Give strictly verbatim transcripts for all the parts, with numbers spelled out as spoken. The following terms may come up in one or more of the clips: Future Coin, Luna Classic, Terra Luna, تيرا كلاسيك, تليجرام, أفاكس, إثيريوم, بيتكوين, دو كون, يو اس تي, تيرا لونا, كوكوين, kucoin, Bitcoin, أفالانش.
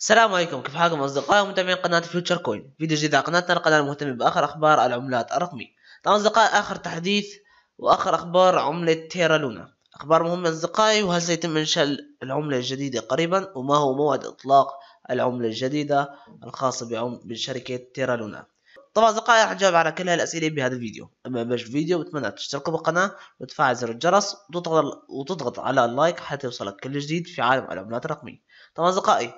السلام عليكم، كيف حالكم اصدقائي ومتابعين قناه فيوتشر كوين؟ فيديو جديد على قناتنا، القناه المهتمه باخر اخبار العملات الرقميه. طبعا اصدقائي اخر تحديث واخر اخبار عمله تيرا لونا، اخبار مهمه اصدقائي. وهل سيتم انشاء العمله الجديده قريبا؟ وما هو موعد اطلاق العمله الجديده الخاصه بشركه تيرا لونا؟ طبعا اصدقائي راح نجاوب على كل هالاسئله بهذا الفيديو، اما باش الفيديو بتمنى تشتركوا بالقناه وتفعل زر الجرس وتضغط وتضغط على اللايك حتى يوصلك كل جديد في عالم العملات الرقميه. طبعا اصدقائي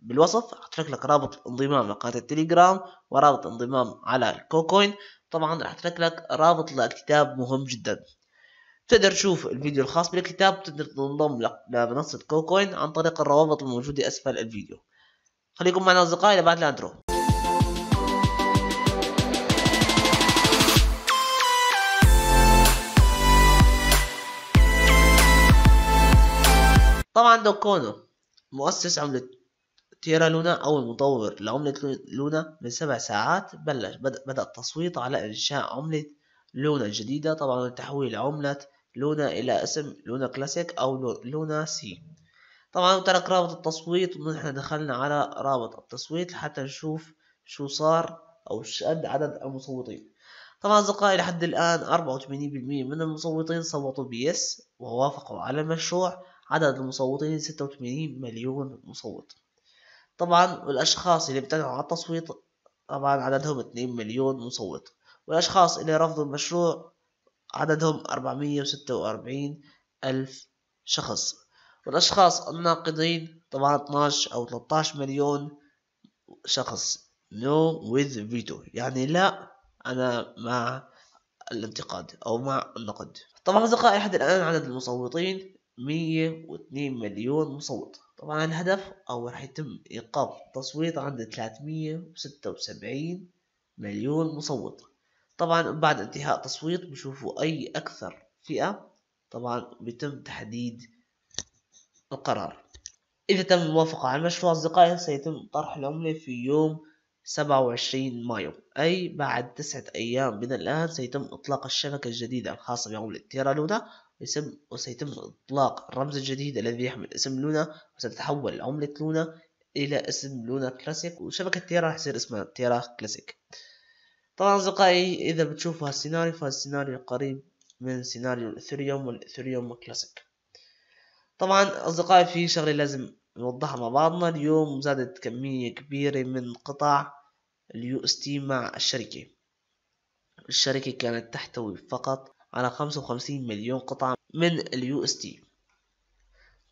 بالوصف هترك لك رابط انضمام لقناة التليجرام ورابط انضمام على الكوكوين. طبعا راح اترك لك رابط لكتاب مهم جدا، تقدر تشوف الفيديو الخاص بالكتاب، تقدر تنضم لمنصة كوكوين عن طريق الروابط الموجودة اسفل الفيديو. خليكم معنا اصدقائي لبعد الاندرو. طبعا دو كون مؤسس عملة تيرا لونا أو المطور لعملة لونا من سبع ساعات بلش بدأ التصويت على إنشاء عملة لونا الجديدة، طبعا تحويل عملة لونا إلى اسم لونا كلاسيك أو لونا سي. طبعا ترك رابط التصويت ونحن دخلنا على رابط التصويت حتى نشوف شو صار أو قد عدد المصوتين. طبعا أصدقائي لحد الآن أربعة وثمانين بالمية من المصوتين صوتوا بيس ووافقوا على المشروع، عدد المصوتين ستة وثمانين مليون مصوت. طبعا والاشخاص اللي امتنعوا عن التصويت طبعا عددهم اثنين مليون مصوت، والاشخاص اللي رفضوا المشروع عددهم اربعمية وستة واربعين الف شخص، والاشخاص الناقدين طبعا اثناعش او ثلاثطعش مليون شخص. no with veto يعني لا انا مع الانتقاد او مع النقد. طبعا اصدقائي لحد الان عدد المصوتين مية واثنين مليون مصوت. طبعا الهدف أو راح يتم إيقاف التصويت عند ثلاثمية وستة وسبعين مليون مصوت. طبعا بعد انتهاء التصويت بشوفوا أي أكثر فئة طبعا بيتم تحديد القرار. إذا تم الموافقة على المشروع أصدقائي سيتم طرح العملة في يوم سبعة وعشرين مايو، أي بعد تسعة أيام من الآن سيتم إطلاق الشبكة الجديدة الخاصة بعملة تيرا لونا، وسيتم إطلاق الرمز الجديد الذي يحمل اسم لونا، وستتحول عملة لونا إلى اسم لونا كلاسيك، وشبكة تيرا راح يصير اسمها تيرا كلاسيك. طبعا أصدقائي إذا بتشوفوا هالسيناريو فالسيناريو قريب من سيناريو الإثيريوم والإثيريوم كلاسيك. طبعا أصدقائي في شغلة لازم نوضحها مع بعضنا، اليوم زادت كمية كبيرة من قطع اليو اس تي مع الشركة. الشركة كانت تحتوي فقط على خمسة وخمسين مليون قطعة من اليو اس تي.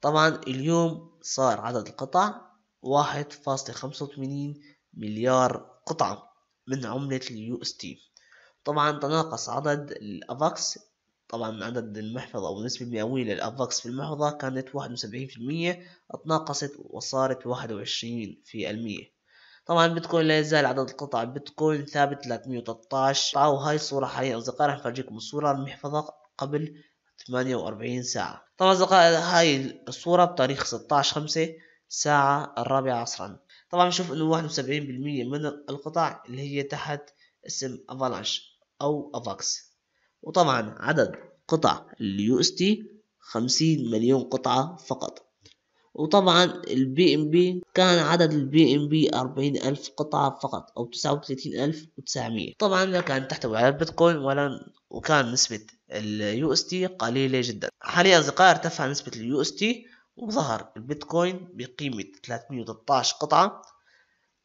طبعا اليوم صار عدد القطع واحد فاصلة خمسة وثمانين مليار قطعة من عملة اليو اس تي. طبعا تناقص عدد الافاكس، طبعا عدد المحفظة أو النسبة المئوية للافاكس في المحفظة كانت واحد وسبعين في المية، اتناقصت وصارت واحد وعشرين في المية. طبعا بيتكوين لا يزال عدد القطع بيتكوين ثابت ثلاثمية وثلاثطعش قطعة، وهاي الصورة حاليا أصدقائي راح أفرجيكم الصورة المحفظة قبل ثمانية وأربعين ساعة. طبعا أصدقائي هاي الصورة بتاريخ ستة عشر خمسة الساعة الرابعة عصرا. طبعا بنشوف إنه واحد وسبعين بالمية من القطع اللي هي تحت اسم أفالانش أو أفاكس، وطبعا عدد قطع اليو اس تي خمسين مليون قطعة فقط. وطبعا البي ام بي كان عدد البي ام بي أربعين ألف قطعة فقط أو تسعة وثلاثين ألف وتسعمية. طبعا لا كانت تحتوي على البيتكوين ولا، وكان نسبة اليو اس تي قليلة جدا. حاليا أصدقائي ارتفع نسبة اليو اس تي وظهر البيتكوين بقيمة ثلاثمية وثلاثطعش قطعة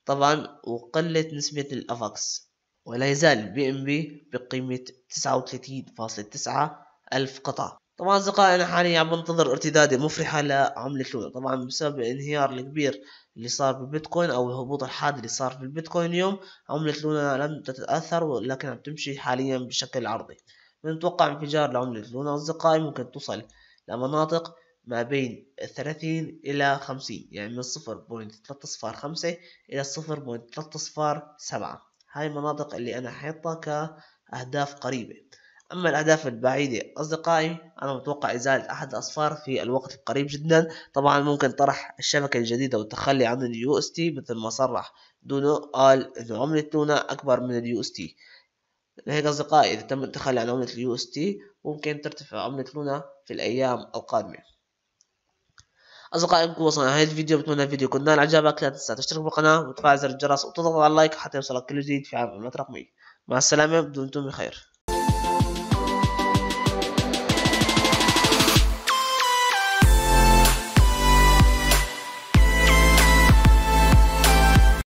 طبعا، وقلت نسبة الأفاكس، ولا يزال البي ام بي بقيمة تسعة وثلاثين فاصلة تسعة ألف قطعة. طبعا أصدقائي أنا حاليا عم بنتظر ارتدادة مفرحة لعملة لونا، طبعا بسبب الانهيار الكبير اللي صار بالبيتكوين أو الهبوط الحاد اللي صار بالبيتكوين اليوم، عملة لونا لم تتأثر ولكن عم تمشي حاليا بشكل عرضي. بنتوقع انفجار لعملة لونا أصدقائي ممكن توصل لمناطق ما بين ثلاثين إلى خمسين، يعني من صفر بوينت ثلاثة صفار خمسة إلى صفر بوينت ثلاثة صفار سبعة. هاي المناطق اللي أنا حاطها كأهداف قريبة. أما الأهداف البعيدة أصدقائي أنا متوقع إزالة أحد الأصفار في الوقت القريب جدا. طبعا ممكن طرح الشبكة الجديدة والتخلي عن اليو اس تي مثل ما صرح دونو، قال إنه عملة لونا أكبر من اليو اس تي. لهيك أصدقائي إذا تم التخلي عن عملة اليو اس تي ممكن ترتفع عملة لونا في الأيام القادمة. اصدقائي نكون وصلنا لهذا الفيديو، بتمنى الفيديو يكون نال اعجابك. لا تنسى تشترك بالقناه وتفعل زر الجرس وتضغط على اللايك حتى يوصلك كل جديد في عالم العملات الرقميه. مع السلامه، دمتم بخير.